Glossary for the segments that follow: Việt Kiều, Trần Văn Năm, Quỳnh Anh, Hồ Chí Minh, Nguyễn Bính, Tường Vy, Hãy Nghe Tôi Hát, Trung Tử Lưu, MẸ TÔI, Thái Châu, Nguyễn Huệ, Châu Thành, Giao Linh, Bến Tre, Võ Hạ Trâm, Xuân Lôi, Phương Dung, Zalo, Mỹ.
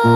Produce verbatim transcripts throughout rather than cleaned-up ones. Chào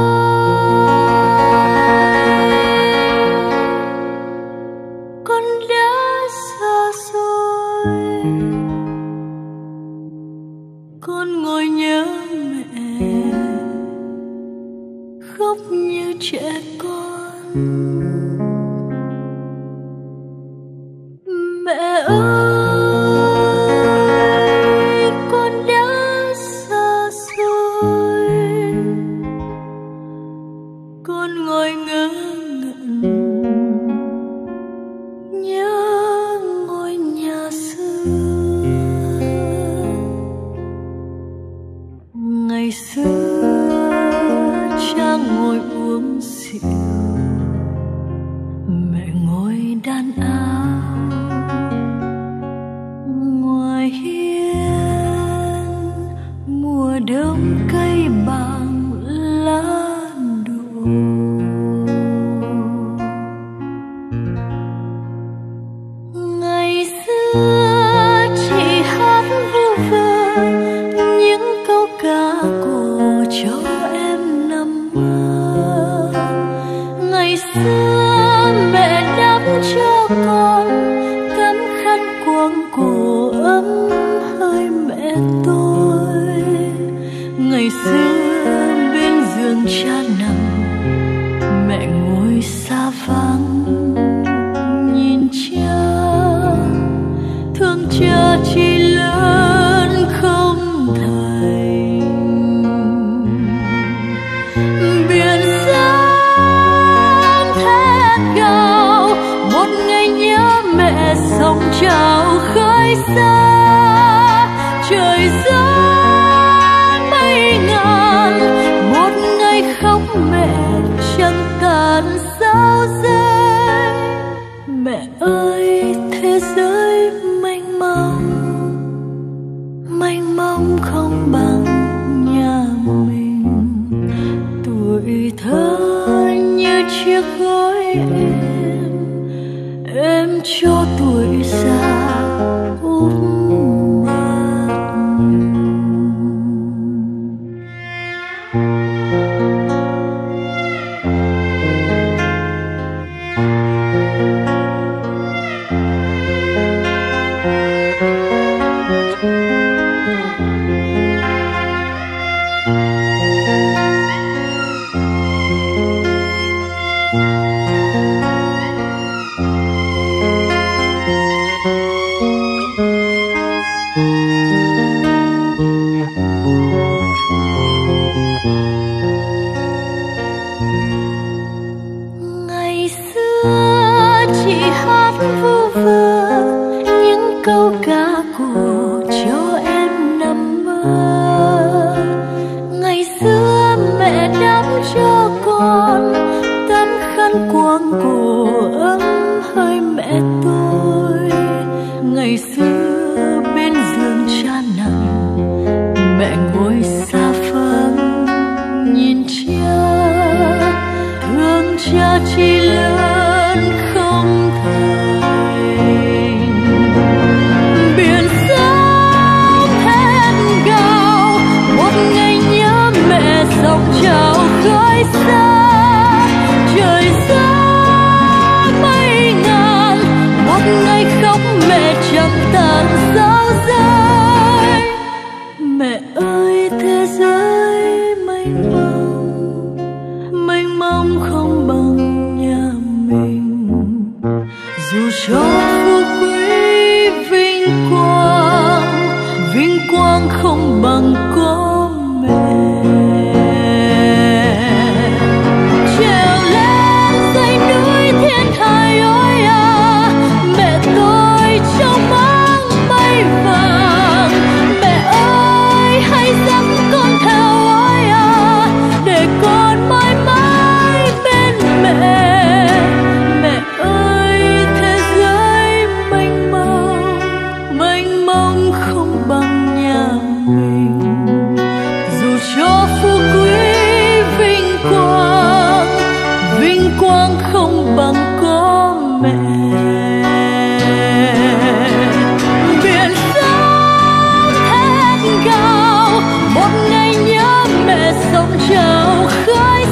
khơi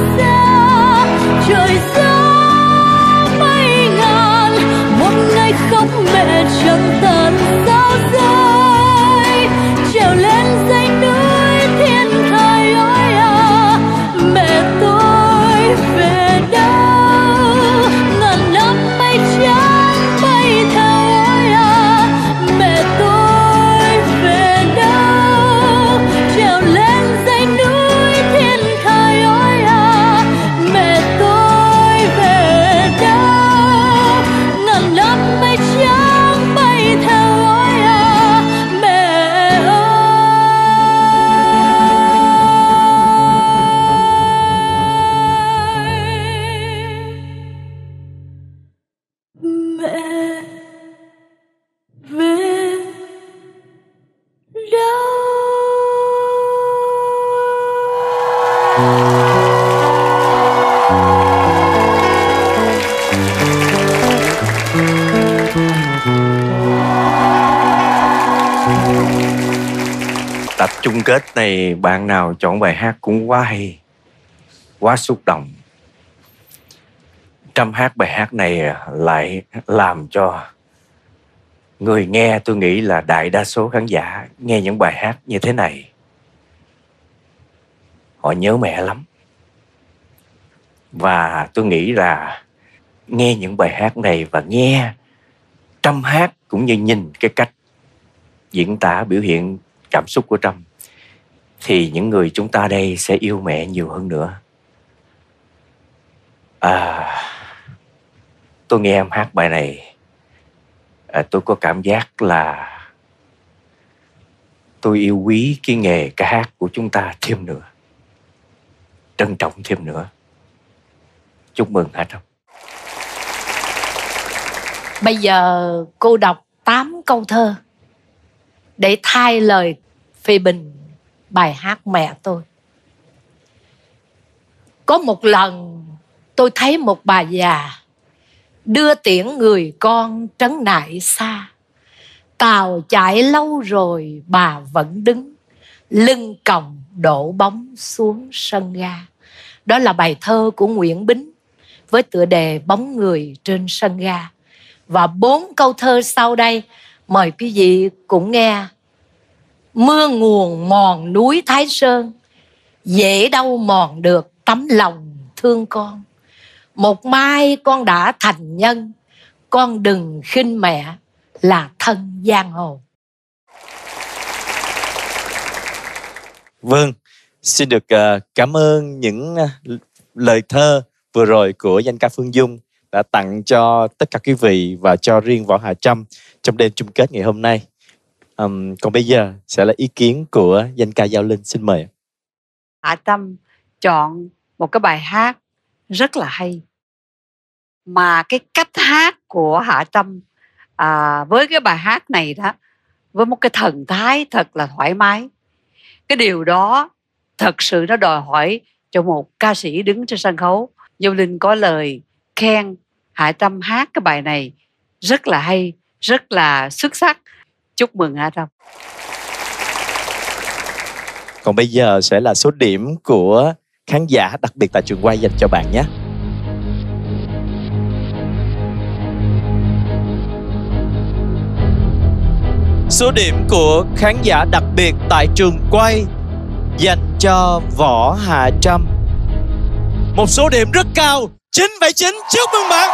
Chung kết này bạn nào chọn bài hát cũng quá hay, quá xúc động. Trâm hát bài hát này lại làm cho người nghe, tôi nghĩ là đại đa số khán giả nghe những bài hát như thế này, họ nhớ mẹ lắm. Và tôi nghĩ là nghe những bài hát này và nghe Trâm hát cũng như nhìn cái cách diễn tả biểu hiện cảm xúc của Trâm, thì những người chúng ta đây sẽ yêu mẹ nhiều hơn nữa. À, tôi nghe em hát bài này, à, tôi có cảm giác là tôi yêu quý cái nghề ca hát của chúng ta thêm nữa, trân trọng thêm nữa. Chúc mừng hả Trâm? Bây giờ cô đọc tám câu thơ để thay lời phê bình bài hát Mẹ Tôi. Có một lần tôi thấy một bà già đưa tiễn người con trấn nại xa. Tàu chạy lâu rồi bà vẫn đứng, lưng còng đổ bóng xuống sân ga. Đó là bài thơ của Nguyễn Bính với tựa đề Bóng Người Trên Sân Ga. Và bốn câu thơ sau đây mời quý vị cũng nghe. Mưa nguồn mòn núi Thái Sơn, dễ đâu mòn được tấm lòng thương con. Một mai con đã thành nhân, con đừng khinh mẹ là thân giang hồ. Vâng, xin được cảm ơn những lời thơ vừa rồi của danh ca Phương Dung đã tặng cho tất cả quý vị và cho riêng Võ Hạ Trâm trong đêm chung kết ngày hôm nay. Um, còn bây giờ sẽ là ý kiến của danh ca Giao Linh. Xin mời. Hạ Trâm chọn một cái bài hát rất là hay. Mà cái cách hát của Hạ Trâm à, với cái bài hát này đó, với một cái thần thái thật là thoải mái. Cái điều đó thật sự nó đòi hỏi cho một ca sĩ đứng trên sân khấu. Giao Linh có lời khen Hạ Trâm hát cái bài này rất là hay, rất là xuất sắc. Chúc mừng Hạ Trâm. Còn bây giờ sẽ là số điểm của khán giả đặc biệt tại trường quay dành cho bạn nhé. Số điểm của khán giả đặc biệt tại trường quay dành cho Võ Hạ Trâm, một số điểm rất cao, chín phẩy chín. Chúc mừng bạn.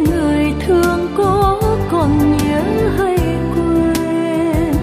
Người thương có còn nhớ hay quên,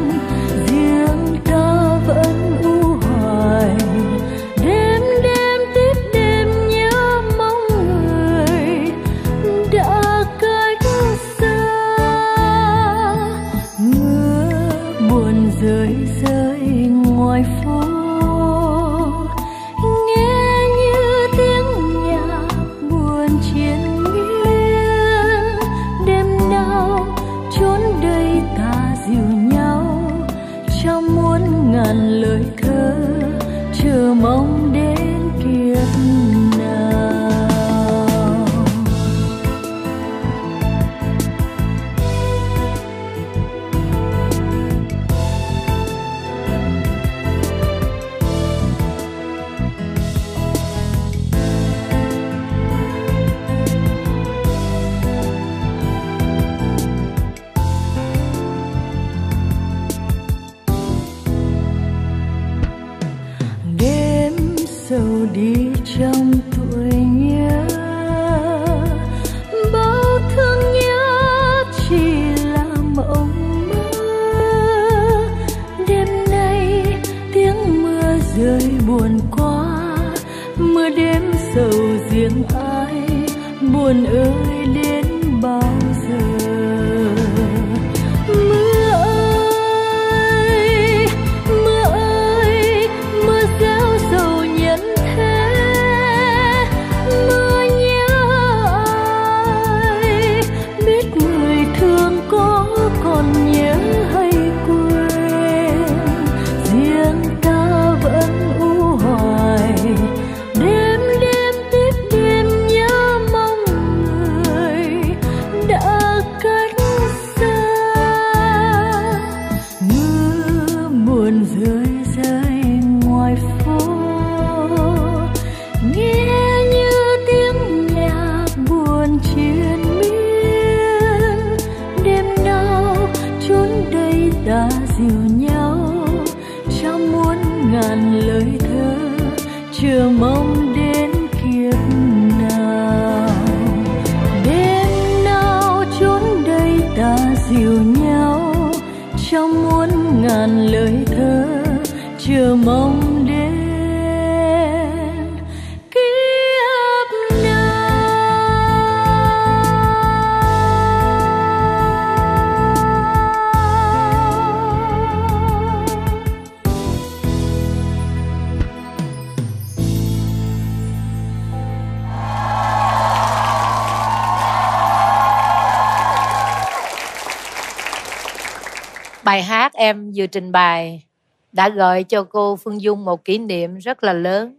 Bài hát em vừa trình bày đã gợi cho cô Phương Dung một kỷ niệm rất là lớn.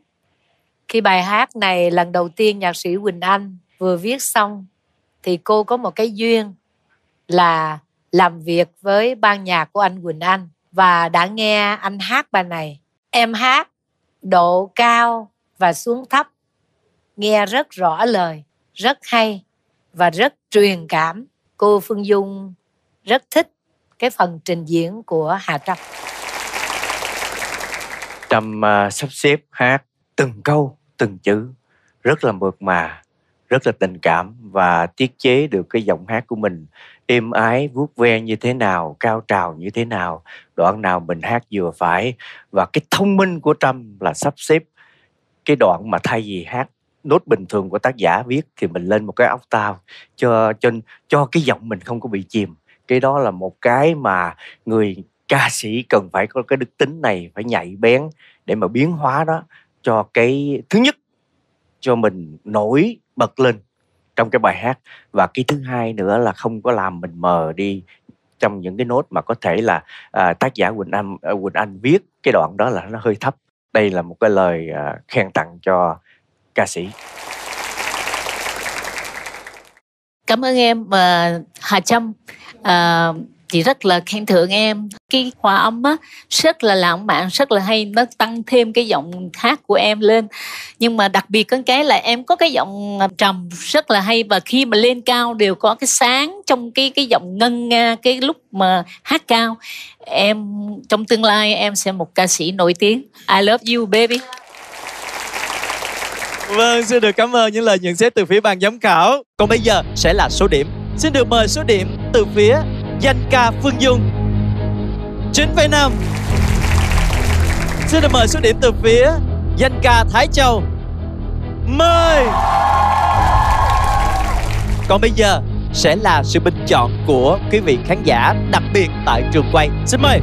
Khi bài hát này lần đầu tiên nhạc sĩ Quỳnh Anh vừa viết xong thì cô có một cái duyên là làm việc với ban nhạc của anh Quỳnh Anh và đã nghe anh hát bài này. Em hát độ cao và xuống thấp, nghe rất rõ lời, rất hay và rất truyền cảm. Cô Phương Dung rất thích cái phần trình diễn của Hạ Trâm. Trâm uh, sắp xếp hát từng câu, từng chữ rất là mượt mà, rất là tình cảm và tiết chế được cái giọng hát của mình êm ái, vuốt ve như thế nào, cao trào như thế nào, đoạn nào mình hát vừa phải. Và cái thông minh của Trâm là sắp xếp cái đoạn mà thay vì hát nốt bình thường của tác giả viết thì mình lên một cái octave cho, cho, cho cái giọng mình không có bị chìm. Cái đó là một cái mà người ca sĩ cần phải có cái đức tính này, phải nhạy bén để mà biến hóa đó cho cái thứ nhất, cho mình nổi bật lên trong cái bài hát. Và cái thứ hai nữa là không có làm mình mờ đi trong những cái nốt mà có thể là à, tác giả Quỳnh Anh, Quỳnh Anh viết cái đoạn đó là nó hơi thấp. Đây là một cái lời à, khen tặng cho ca sĩ. Cảm ơn em uh, Hà Trâm. Uh, chị rất là khen thưởng em. Cái hòa âm á, rất là lãng mạn, rất là hay. Nó tăng thêm cái giọng hát của em lên. Nhưng mà đặc biệt có cái là em có cái giọng trầm rất là hay. Và khi mà lên cao đều có cái sáng trong cái, cái giọng ngân nga. Cái lúc mà hát cao, em trong tương lai em sẽ một ca sĩ nổi tiếng. I love you baby. Vâng, xin được cảm ơn những lời nhận xét từ phía ban giám khảo. Còn bây giờ sẽ là số điểm. Xin được mời số điểm từ phía danh ca Phương Dung, chín phẩy năm. Xin được mời số điểm từ phía danh ca Thái Châu, mười. Còn bây giờ sẽ là sự bình chọn của quý vị khán giả đặc biệt tại trường quay. Xin mời.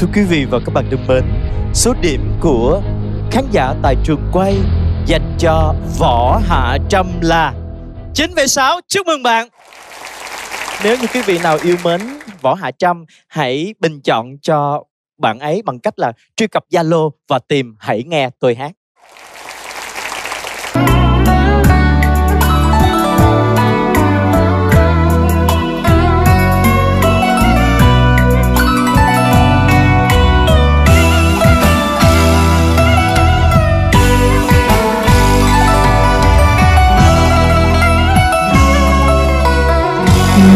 Thưa quý vị và các bạn thân mến, số điểm của khán giả tại trường quay dành cho Võ Hạ Trâm là chín phẩy sáu. Chúc mừng bạn. Nếu như quý vị nào yêu mến Võ Hạ Trâm, hãy bình chọn cho bạn ấy bằng cách là truy cập Zalo và tìm "Hãy nghe tôi hát".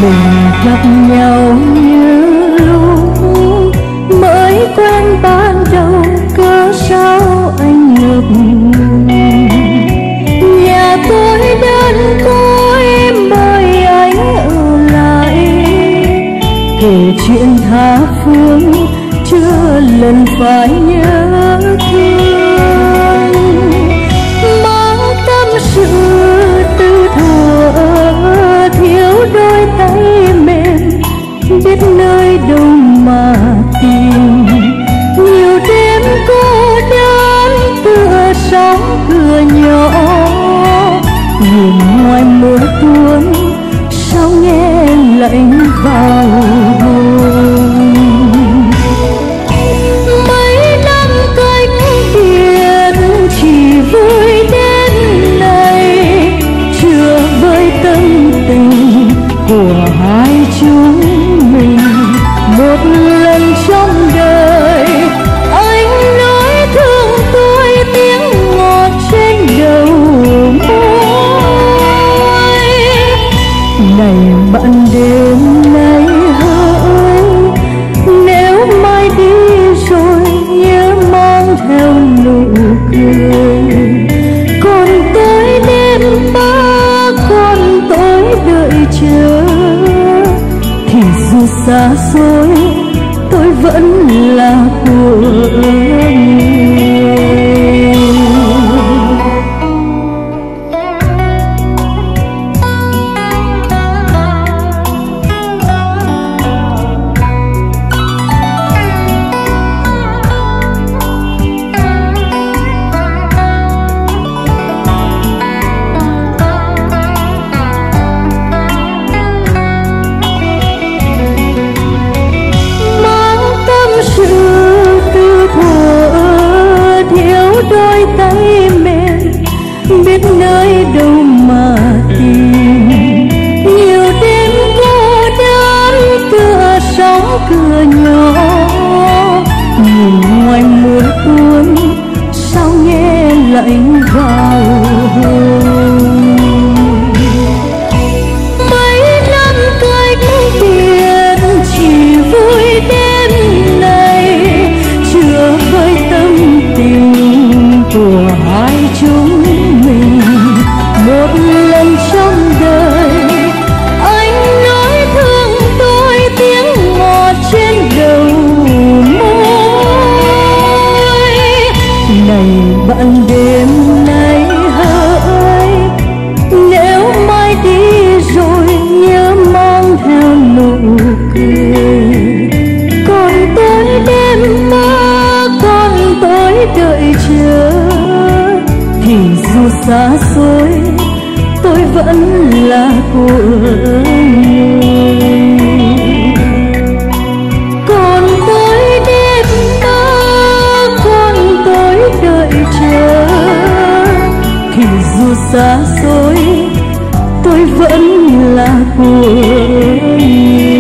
Mình gặp nhau như lúc mới quen ban đầu, cớ sao anh ngập ngừng. Nhà tôi đơn côi mời anh ở lại, kể chuyện tha phương chưa lần phải nhớ thương, mang tâm sự từ thuở thiếu đôi tay mềm, biết nơi đâu mà tìm. Nhiều đêm cô đơn tựa sóng cửa nhỏ, nhìn ngoài mưa tuôn sao nghe lạnh vào hồn. Mấy năm cách biệt chỉ vui đến nay, chưa với tâm tình của hai chúng mình. Một lần trong đời anh nói thương tôi, tiếng ngọt trên đầu môi. Này bạn đêm nay hỡi, nếu mai đi rồi nhớ mang theo nụ cười. Còn tới đêm ba còn tối đợi chờ, thì dù xa xôi tôi vẫn là của người. Đôi tay mềm biết nơi đâu mà tìm, nhiều đêm cô đơn tựa sóng cửa nhỏ, nhìn ngoài mưa tuôn sao nghe lạnh vào hồn. Mấy năm cách biệt chỉ vui đến nay, chưa với tâm tình của hai chúng mình. Một lần trong đời anh nói thương tôi, tiếng ngọt trên đầu môi. Này bạn đêm nay hỡi, nếu mai đi rồi nhớ mang theo nụ cười. Còn tối đêm mơ còn tối đợi chờ, thì dù xa xôi tôi vẫn là của người. Còn tối đêm mơ còn tối đợi chờ, thì dù xa xôi tôi vẫn là của người.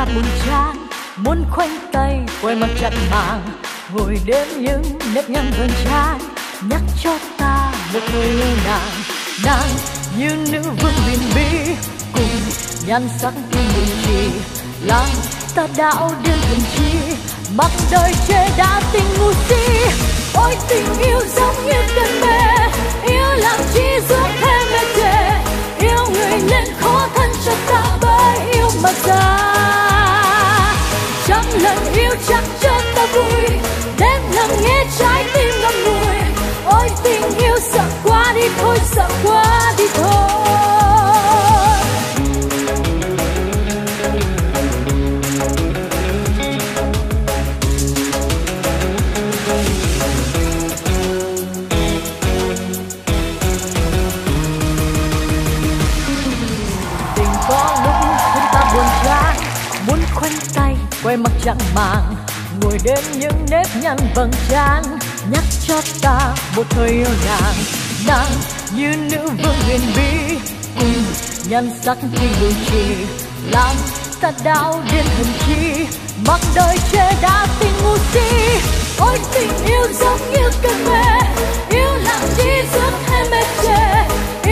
ta buồn chán, muốn khoanh tay quay mặt chặn màng, hồi đếm những nếp nhăn vần trán, nhắc cho ta một người yêu nàng. Nàng như nữ vương huyền bí, cùng nhan sắc kim bụi trì, làm ta đảo điên thần trí, mặc đời chê đã tình ngu si. Ôi tình yêu giống như cơn mê, yêu làm chi giữa thế mê chê, yêu người nên khó thân cho ta bởi yêu mà ra. Trăm lần yêu chắc cho ta vui, đêm nằm nghe trái tim ngậm ngùi. Ôi tình yêu sợ quá đi thôi, sợ quá đi thôi. Tình có lúc chúng ta buồn chán, muốn khoanh tay quay mặt chẳng màng, ngồi đến những nếp nhăn vầng trán, nhắc cho ta một thời yêu nàng. Nàng như nữ vương huyền bí, cùng nhan sắc kinh bụi trì, làm ta đảo điên thần trí, mặc đời chê đã tình ngu si. Ôi tình yêu giống như cơn mê, yêu làm chi giữa hai mê chê,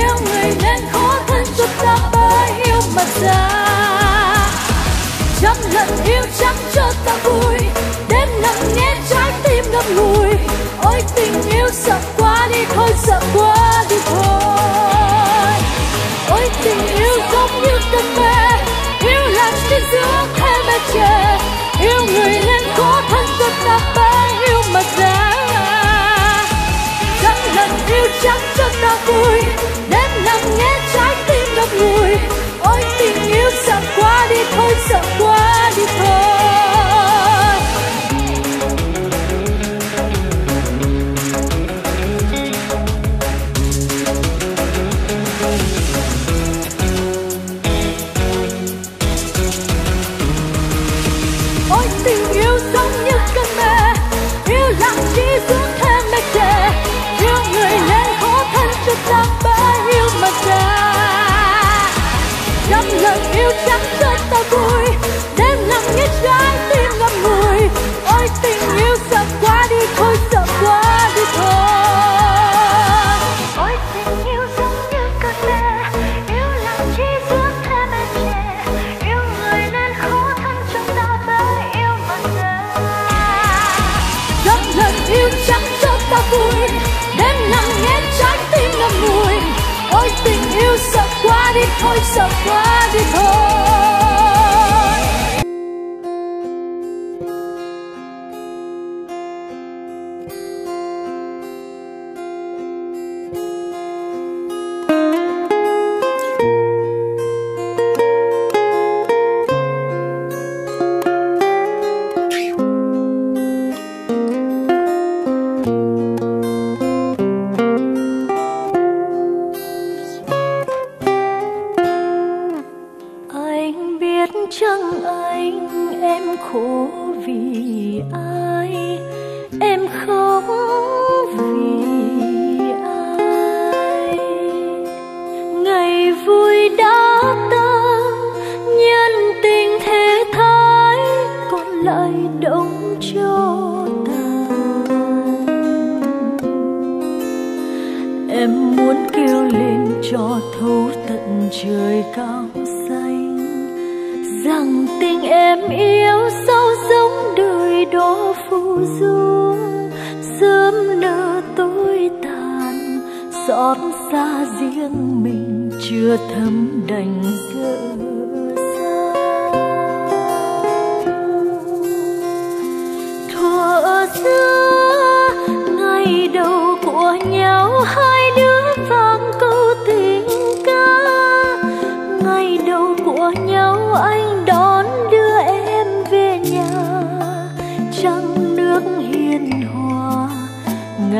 yêu người nên khó thân cho ta bởi yêu mà ra. Trăm lần yêu chắc cho ta vui, đêm nằm nghe trái tim ngậm ngùi. Ôi tình yêu sợ quá đi thôi, sợ quá đi thôi. Ôi tình yêu giống như cơn mê, yêu làm trên giữa thế mê chê, yêu người nên khó thân cho ta phải yêu mà ra. Trăm lần yêu chắc cho ta vui, đêm nằm nghe trái tim ngậm ngùi. Ôi tình yêu sợ quá đi thôi, sợ quá đi thôi. Ôi tình yêu giống như cơn mê, yêu làm chi giữa thêm mê chê, yêu người nên khó thân cho ta bởi yêu mà ra. Trăm lần yêu chắc cho ta vui, đêm nằm nghe trái tim ngậm ngùi. Ôi tình yêu sợ quá đi thôi, sợ quá đi thôi. Ôi tình yêu giống như cơn mê, yêu làm chi giữa thế mê chê, yêu người nên khó thân chúng ta bởi yêu mà ra. Trăm lần yêu chắc cho ta vui, đêm nằm nghe trái tim ngậm ngùi. Ôi tình yêu sợ quá đi thôi, sợ quá đi thôi.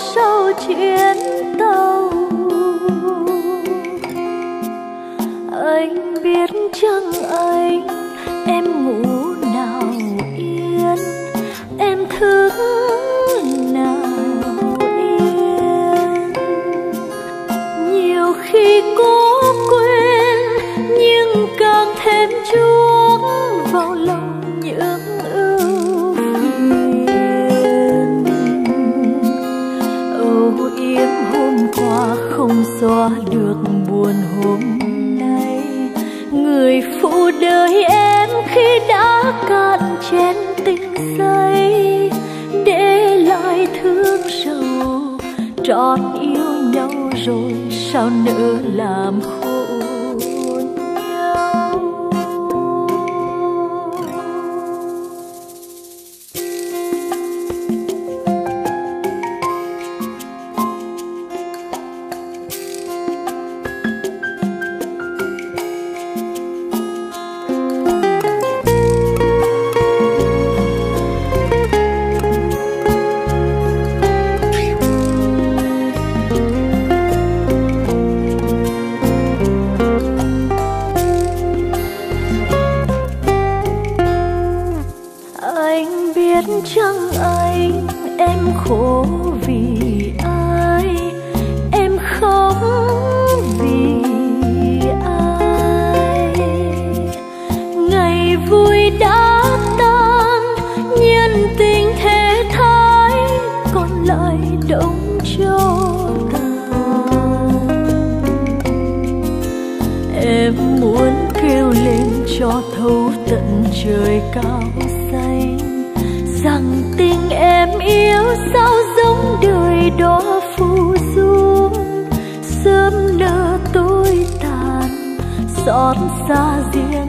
sâu chuyện đâu anh biết chăng anh, em ngủ nào yên, em thức nào yên. Nhiều khi cố quên nhưng càng thêm chuốc vào lòng những ưu phiền. Âu yếm hôm qua không xóa được buồn hôm nay, người phụ đời em khi đã cạn chén tình say, để lại thương sầu trót yêu nhau rồi sao nỡ làm khổ nhau. Hãy subscribe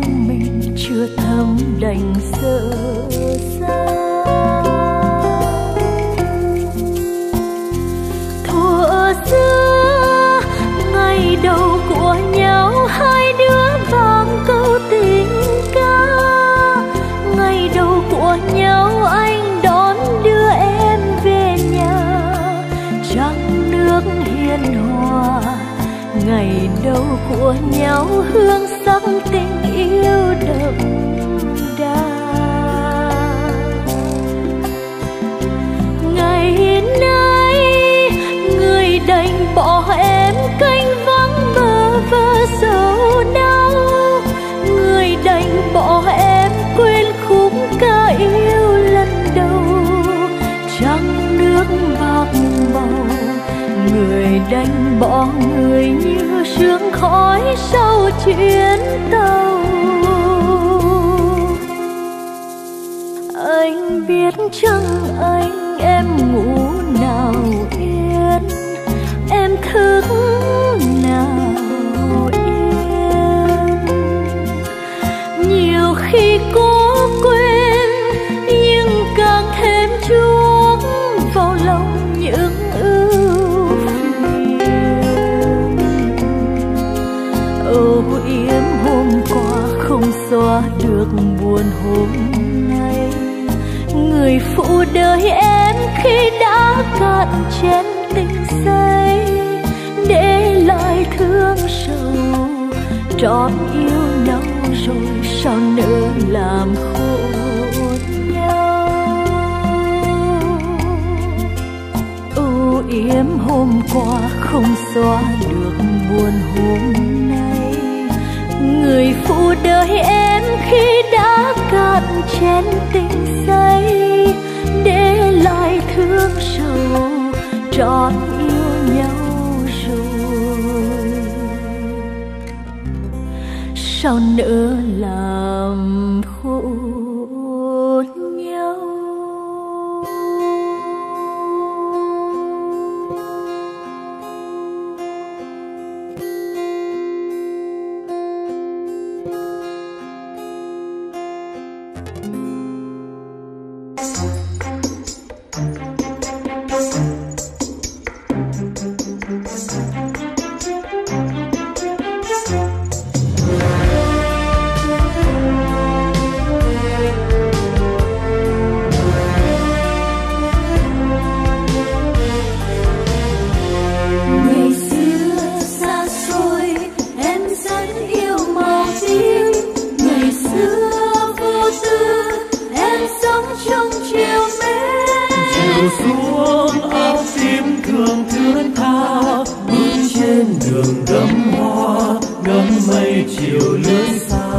đường gấm hoa gấm mây chiều lướt xa.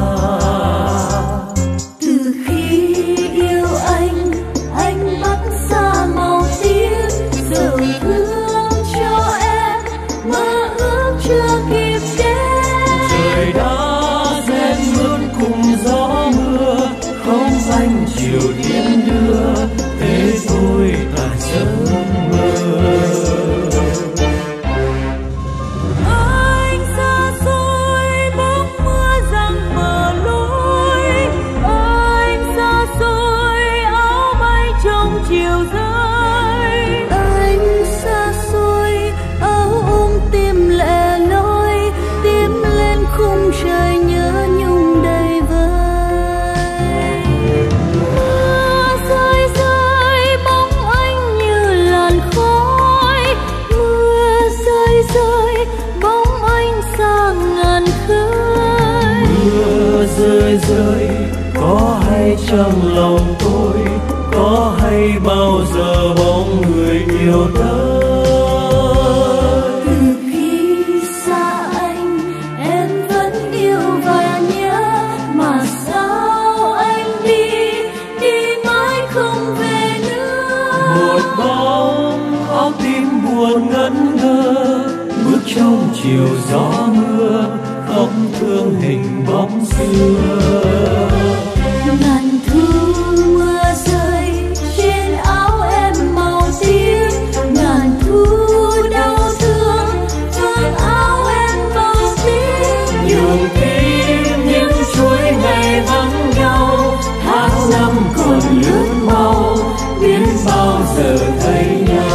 Từ khi yêu anh, anh mắt xa màu tím, giờ thương cho em mơ ước chưa kịp đến. Trời đã rét mướt cùng gió mưa, không xanh chiều tiến đưa thế thôi ta chớ. Có hay trong lòng tôi, có hay bao giờ bóng người yêu đó. Từ khi xa anh, em vẫn yêu và nhớ, mà sao anh đi, đi mãi không về nữa. Một bóng áo tím buồn ngẩn ngơ, bước trong chiều gió mưa, khóc thương hình bóng xưa. Ngàn thu mưa rơi trên áo em màu tím, ngàn thu đau thương thương áo em màu tím. Nhường tim những chuỗi ngày vắng nhau, tháng năm còn lướt mau, biết bao giờ thấy nhau.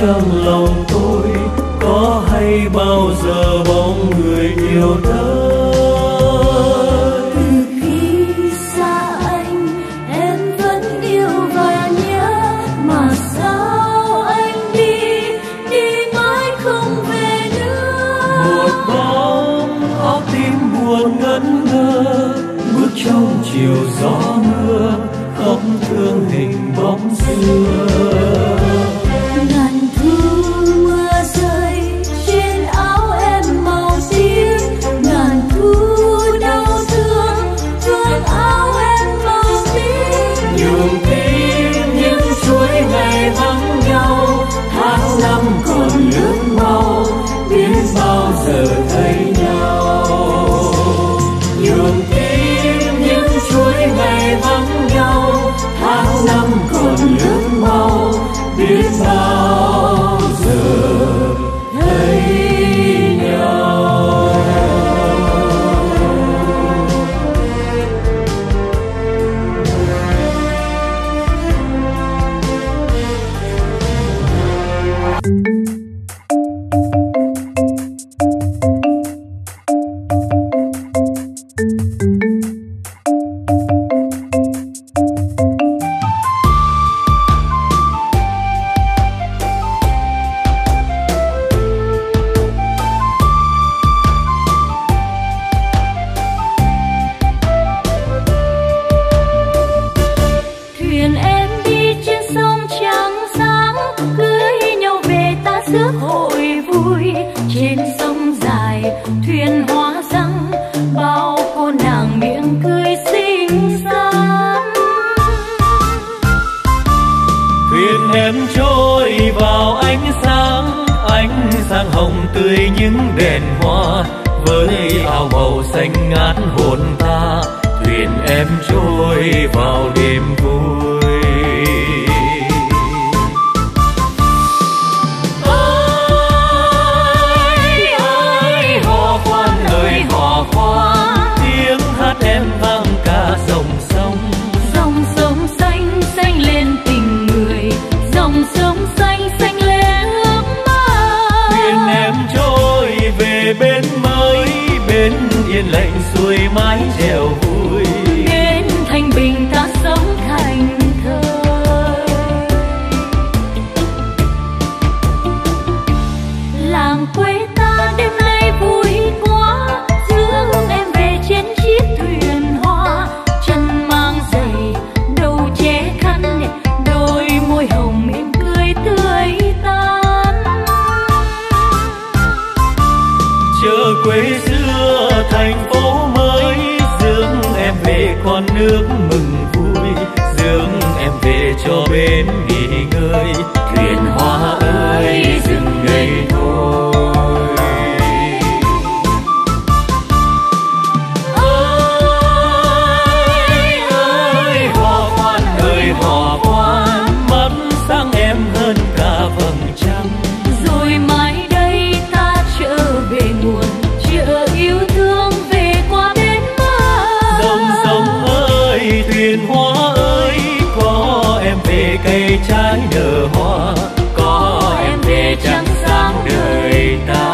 Trong lòng tôi, có hay bao giờ bóng người yêu đó. Từ khi xa anh, em vẫn yêu và nhớ, mà sao anh đi, đi mãi không về nữa. Một bóng áo tím buồn ngẩn ngơ, bước trong chiều gió mưa, khóc thương hình bóng xưa. Hãy subscribe cho kênh Ghiền Mì Gõ để không bỏ lỡ những video hấp dẫn. rước hội vui trên sông dài thuyền hóa răng bao cô nàng miệng cười xinh xắn. Thuyền em trôi vào ánh sáng, ánh sáng hồng tươi những đèn hoa với áo màu xanh ngát hồn ta. Thuyền em trôi vào đêm vui. Yên lạnh xuôi mái đèo vui đến Thanh Bình ta sống thành thơi. Làng quê ta đêm nay vui quá, rước em về trên chiếc thuyền hoa. Chân mang giày, đầu che khăn, đôi môi hồng em cười tươi tắn. Chờ quê thành phố mới dương em về con nước mừng vui, dương em về cho bên nghỉ ngơi. Thuyền hoa ơi dừng ngây thôi. Ơi ơi hò khoan ơi hò khoan, mắt sáng em hơn cả vầng trăng. Rồi mai đây ta trở về nguồn, chợ yêu thương. Thuyền hoa ơi, có em về cây trái nở hoa, có em về trăng sáng đời ta.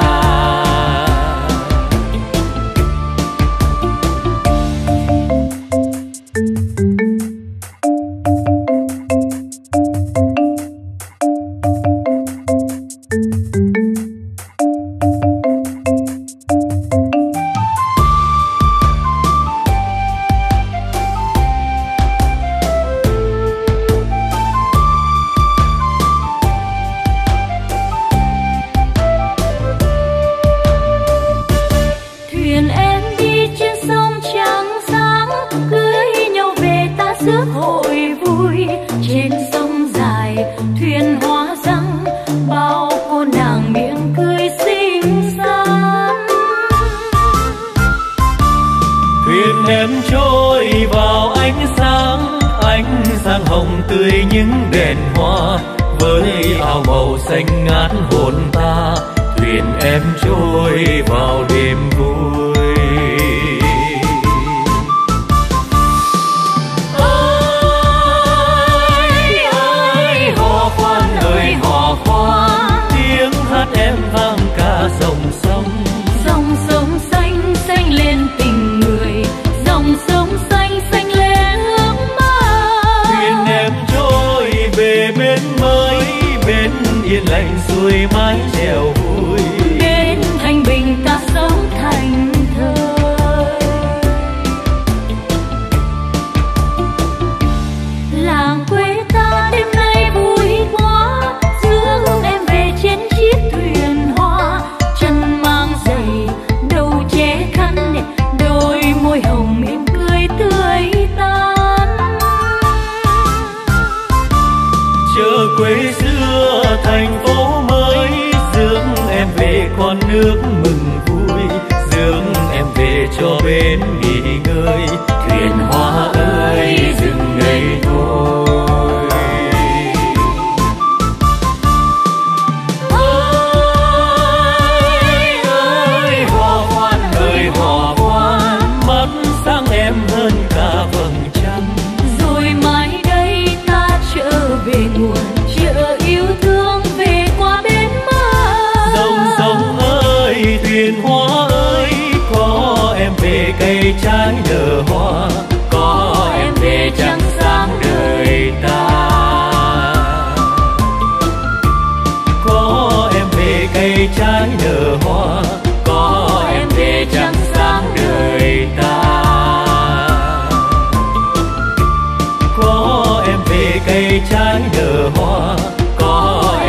Trái nở hoa, có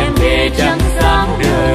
em về trăng sáng đời.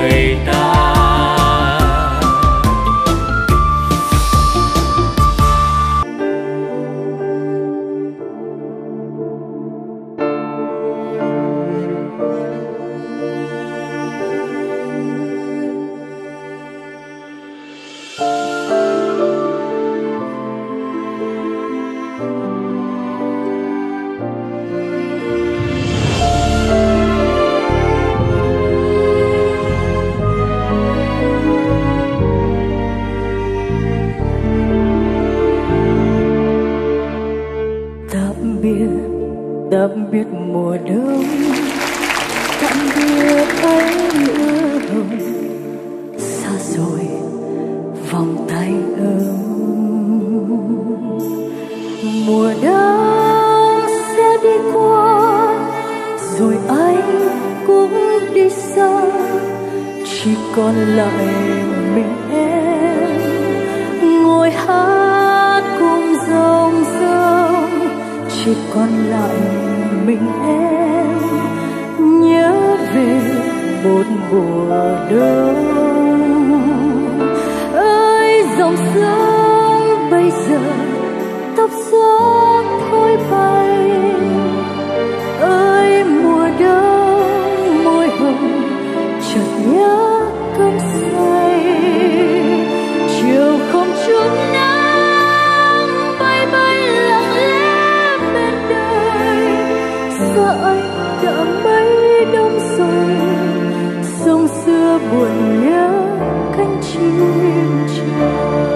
chỉ còn lại mình em ngồi hát cùng dòng sông, chỉ còn lại mình em nhớ về một mùa đông. Ơi dòng sông bây giờ tóc gió thôi bay, ơi mùa đông môi hồng chợt nhớ cơn say, chiều không chút nắng bay bay lặng lẽ bên đời. Giờ anh đã mấy đông rồi, sông xưa buồn nhớ cánh chim trời.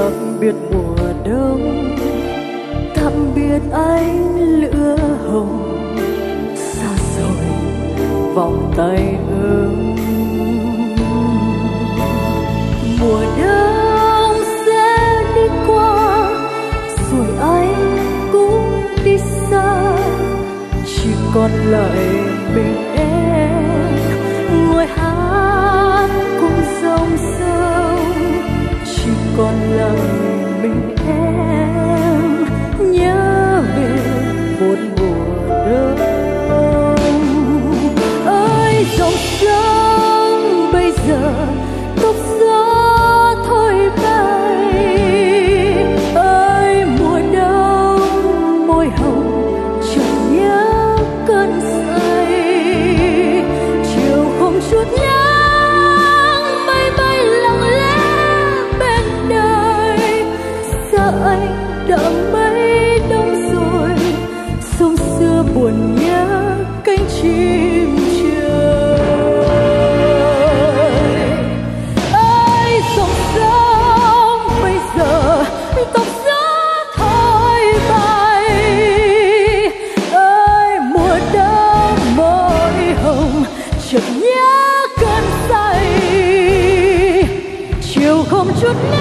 Tạm biệt mùa đông, tạm biệt ánh lửa hồng, xa rồi vòng tay ấm. Mùa đông sẽ đi qua, rồi anh cũng đi xa, chỉ còn lại mình em ngồi hát cùng dòng sông. Còn là mình em nhớ về một mùa đông. Ơi dòng sông bây giờ tóc gió thôi bay, ơi mùa đông môi hồng chợt nhớ cơn say, chiều không chút nhớ. Đã mấy đông rồi, sông xưa buồn nhớ cánh chim trời. Ơi sông sông bây giờ tóc gió thôi bay, ơi mùa đông môi hồng chợt nhớ cơn say, chiều không chút nắng.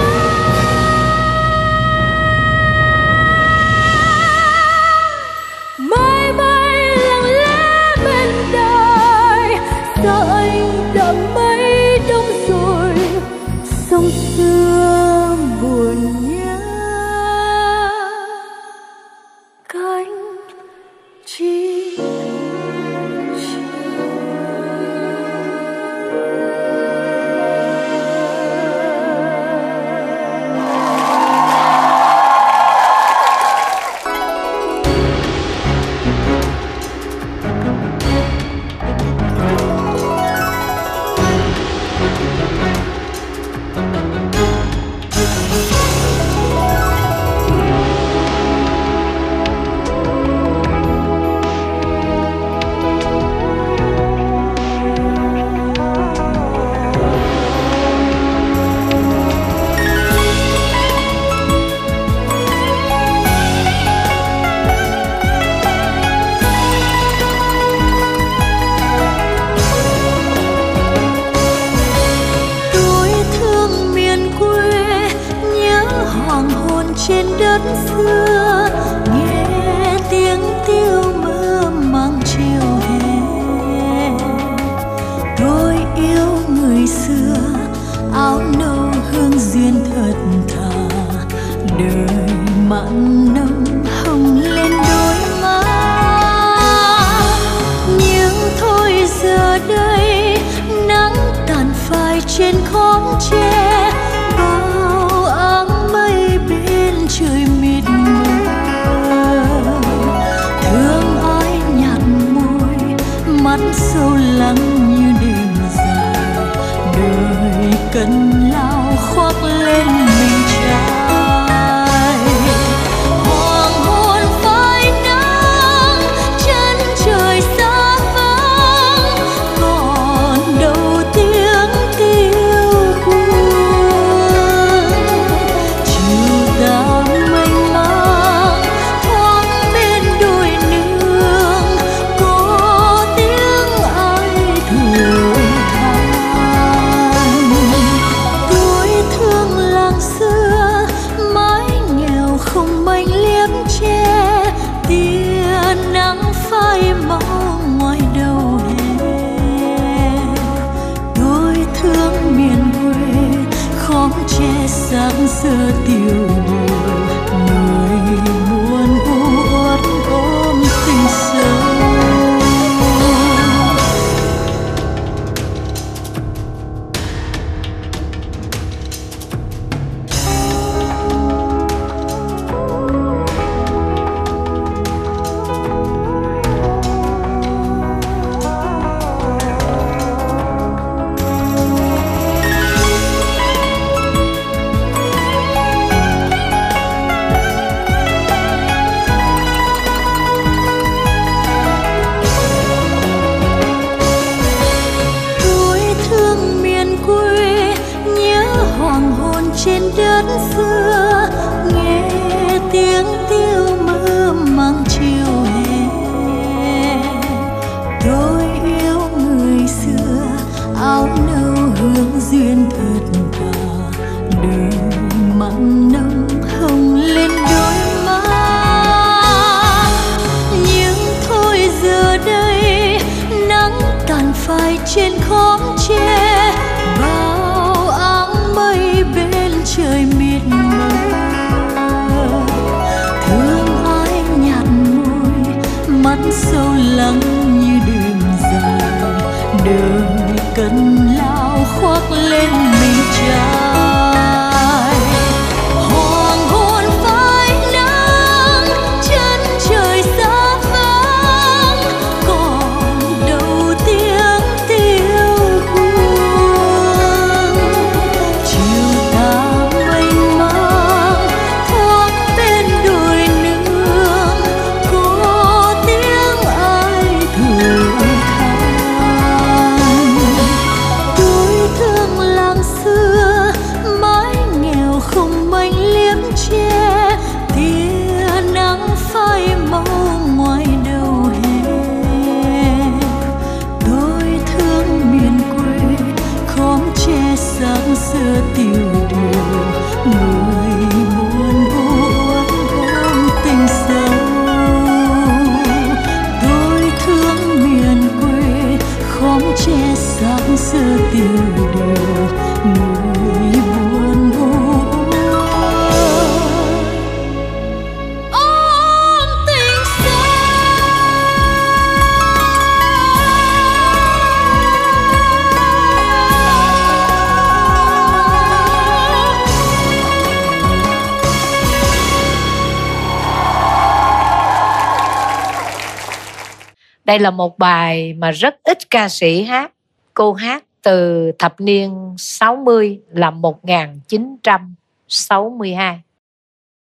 trên khóm tre bao áng mây bên trời mịt mờ. Thương ai nhạt môi mắt sâu lắng như đường dài, đời cân lao khoác lên mình trai. Đây là một bài mà rất ít ca sĩ hát. Cô hát từ thập niên sáu mươi là một nghìn chín trăm sáu mươi hai.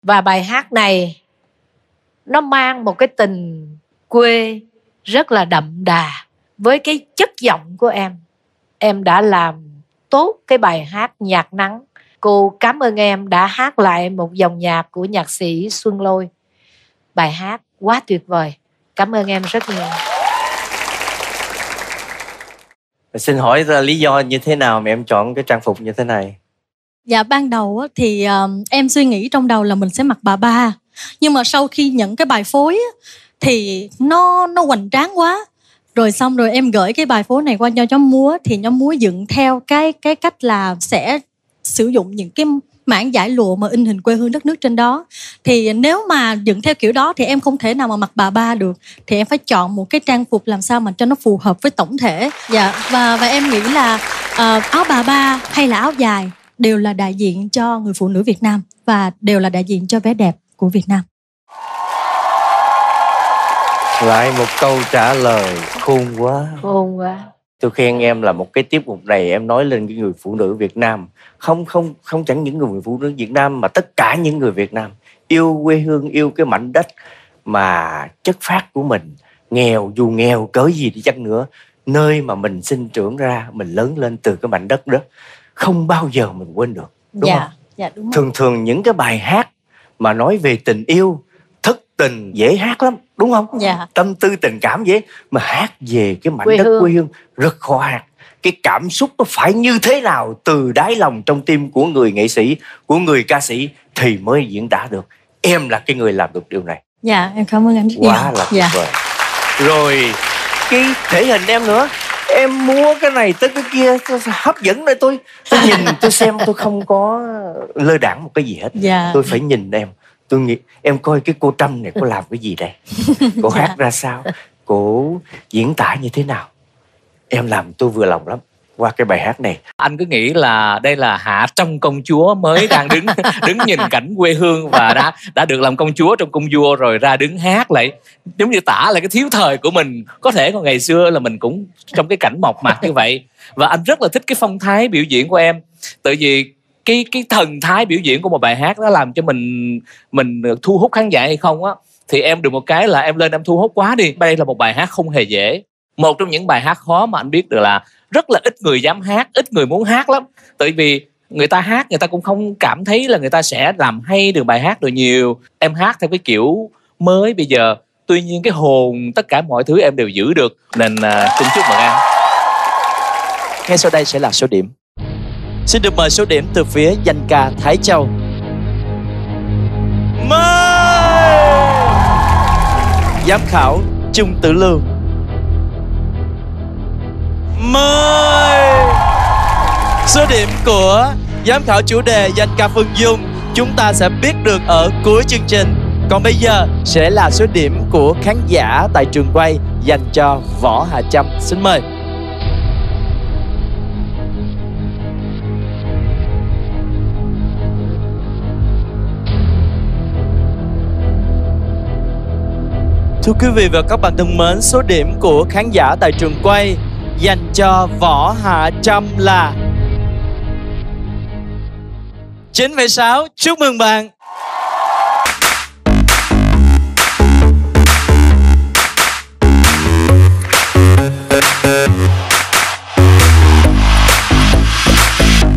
Và bài hát này nó mang một cái tình quê rất là đậm đà. Với cái chất giọng của em, em đã làm tốt cái bài hát Nhạc Nắng. Cô cảm ơn em đã hát lại một dòng nhạc của nhạc sĩ Xuân Lôi. Bài hát quá tuyệt vời. Cảm ơn em rất nhiều. Xin hỏi ra lý do như thế nào mà em chọn cái trang phục như thế này? Dạ, ban đầu thì em suy nghĩ trong đầu là mình sẽ mặc bà ba. Nhưng mà sau khi nhận cái bài phối thì nó nó hoành tráng quá. Rồi xong rồi em gửi cái bài phối này qua cho nhóm múa. Thì nhóm múa dựng theo cái cái cách là sẽ sử dụng những cái mảng giải lụa mà in hình quê hương đất nước trên đó. Thì nếu mà dựng theo kiểu đó thì em không thể nào mà mặc bà ba được. Thì em phải chọn một cái trang phục làm sao mà cho nó phù hợp với tổng thể. Dạ, và, và em nghĩ là uh, áo bà ba hay là áo dài đều là đại diện cho người phụ nữ Việt Nam, và đều là đại diện cho vẻ đẹp của Việt Nam. Lại một câu trả lời khôn quá. Khôn quá. Tôi khen em là một cái tiết mục này em nói lên cái người phụ nữ Việt Nam. Không không không chẳng những người phụ nữ Việt Nam mà tất cả những người Việt Nam yêu quê hương, yêu cái mảnh đất mà chất phác của mình. Nghèo dù nghèo cỡ gì đi chăng nữa, nơi mà mình sinh trưởng ra, mình lớn lên từ cái mảnh đất đó không bao giờ mình quên được. Đúng dạ, không? Dạ, đúng. Thường thường những cái bài hát mà nói về tình yêu, thất tình dễ hát lắm, đúng không? Dạ. Tâm tư tình cảm dễ, mà hát về cái mảnh quê đất hương. Quê hương rất khó hát. Cái cảm xúc nó phải như thế nào từ đáy lòng trong tim của người nghệ sĩ, của người ca sĩ thì mới diễn tả được. Em là cái người làm được điều này. Dạ, em cảm ơn anh rất nhiều. Quá là tuyệt vời. Rồi, cái thể hình em nữa. Em mua cái này tới cái kia hấp dẫn đây, tôi tôi nhìn, tôi xem, tôi không có lơ đãng một cái gì hết. Dạ. Tôi phải nhìn em. Tôi nghĩ em coi cái cô Trâm này cô làm cái gì đây? Cô hát ra sao? Cô diễn tả như thế nào? Em làm tôi vừa lòng lắm qua cái bài hát này. Anh cứ nghĩ là đây là Hạ Trâm công chúa mới đang đứng đứng nhìn cảnh quê hương và đã đã được làm công chúa trong cung vua rồi, ra đứng hát lại giống như tả lại cái thiếu thời của mình. Có thể còn ngày xưa là mình cũng trong cái cảnh mộc mạc như vậy. Và anh rất là thích cái phong thái biểu diễn của em, tại vì cái cái thần thái biểu diễn của một bài hát nó làm cho mình mình thu hút khán giả hay không á. Thì em được một cái là em lên em thu hút quá đi. Đây là một bài hát không hề dễ, một trong những bài hát khó mà anh biết được là rất là ít người dám hát, ít người muốn hát lắm. Tại vì người ta hát người ta cũng không cảm thấy là người ta sẽ làm hay được bài hát được nhiều. Em hát theo cái kiểu mới bây giờ, tuy nhiên cái hồn tất cả mọi thứ em đều giữ được. Nên xin chúc mừng em. Ngay sau đây sẽ là số điểm. Xin được mời số điểm từ phía danh ca Thái Châu. Mời giám khảo Trung Tử Lưu. mười. Số điểm của giám khảo chủ đề danh ca Phương Dung chúng ta sẽ biết được ở cuối chương trình. Còn bây giờ sẽ là số điểm của khán giả tại trường quay dành cho Võ Hạ Trâm. Xin mời. Thưa quý vị và các bạn thân mến, số điểm của khán giả tại trường quay dành cho Võ Hạ Trâm là chín phẩy sáu. Chúc mừng bạn.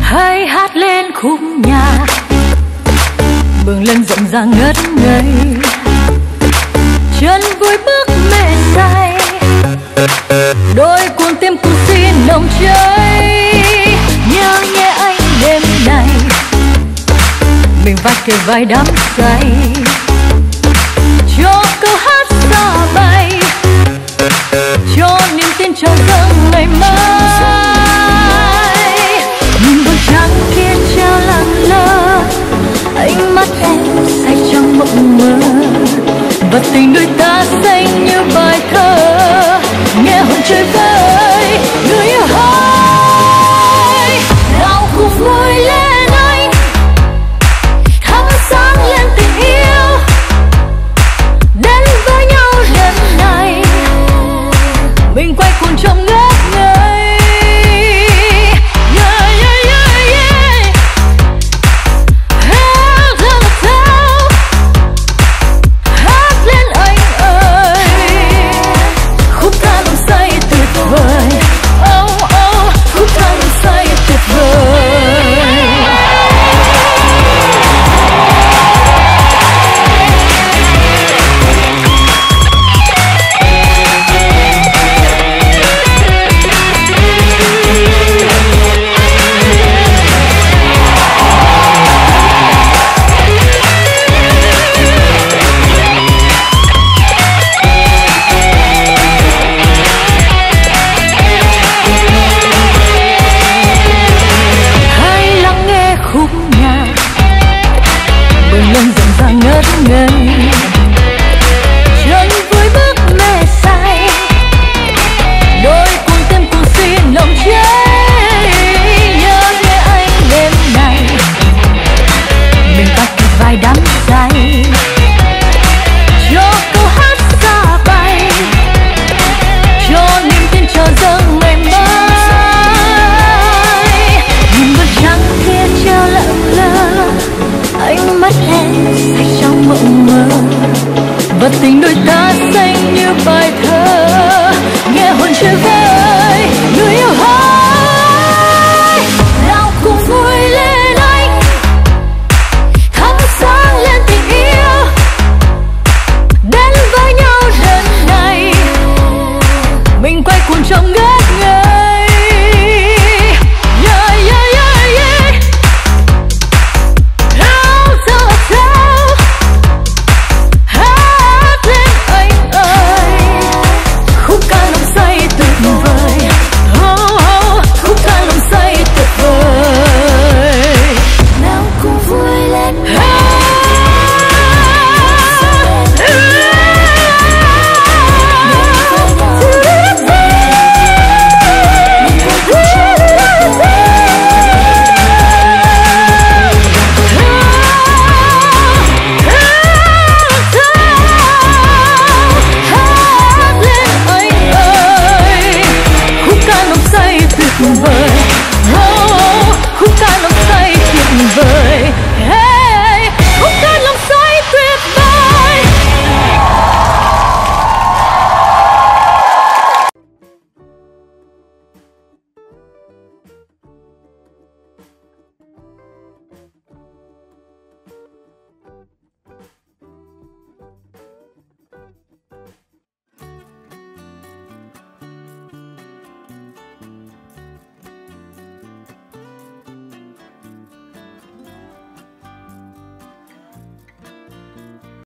Hãy hát lên khúc nhà, bừng lên rộn ràng ngất ngây, chân vui bước mê say, đôi cuồng tim cùng xin nồng cháy. Nhớ nghe anh đêm nay, mình vắt kề vai đắm say, cho câu hát xa bay, cho niềm tin trao dâng ngày mai. Nhìn bầu trắng kia treo lặng lơ, ánh mắt em say trong mộng mơ, và tình đôi ta xanh như bài thơ, nghe hồn chơi vơi người yêu hỡi. Đào khúc vui lên anh, thắp sáng lên tình yêu, đến với nhau đêm nay, mình quay cuồng trong ngất ngây. Yeah, yeah, yeah, yeah. Hát theo theo, hát lên anh ơi, khúc ca làm say tuyệt vời. Oh oh, khúc ca làm say tuyệt vời. Và tình đôi ta xanh như bài thơ, nghe hồn chơi vơi.